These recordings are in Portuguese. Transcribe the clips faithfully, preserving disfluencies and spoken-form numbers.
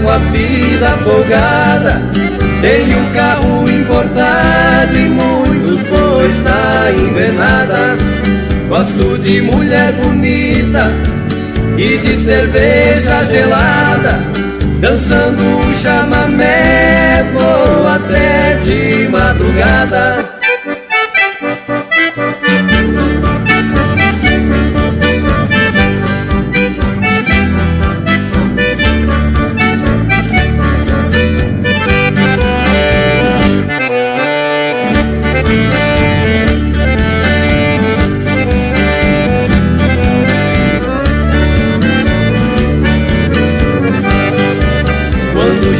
levo a vida afogada. Tenho um carro importado e muitos bois na invernada. Gosto de mulher bonita e de cerveja gelada. Dançando um chamamé, vou até de madrugada.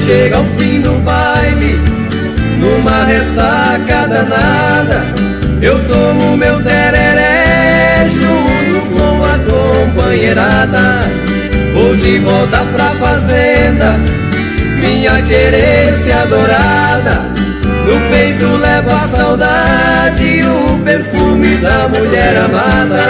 Chega ao fim do baile, numa ressaca danada, eu tomo meu tereré junto com a companheirada. Vou de volta pra fazenda, minha querência adorada. No peito levo a saudade e o perfume da mulher amada.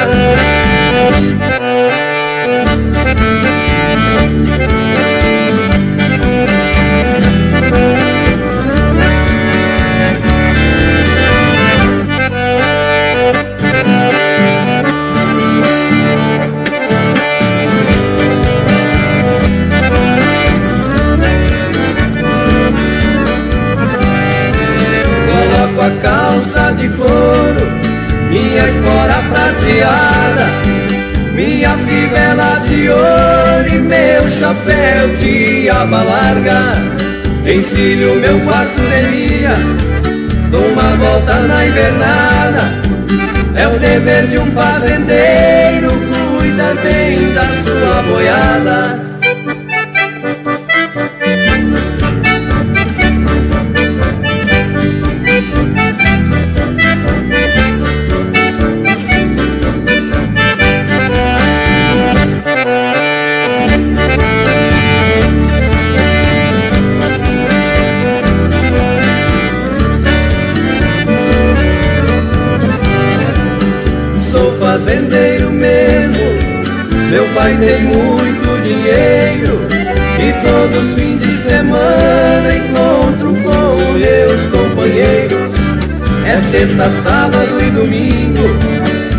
A calça de couro, minha espora prateada, minha fivela de ouro e meu chapéu de aba larga. Ensilho meu quarto delíria, dou uma volta na invernada. É o dever de um fazendeiro cuidar bem da sua boiada. Fazendeiro mesmo, meu pai tem muito dinheiro e todos os fins de semana encontro com meus companheiros. É sexta, sábado e domingo,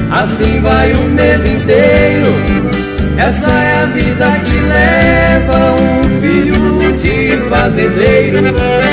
assim vai o mês inteiro. Essa é a vida que leva um filho de fazendeiro.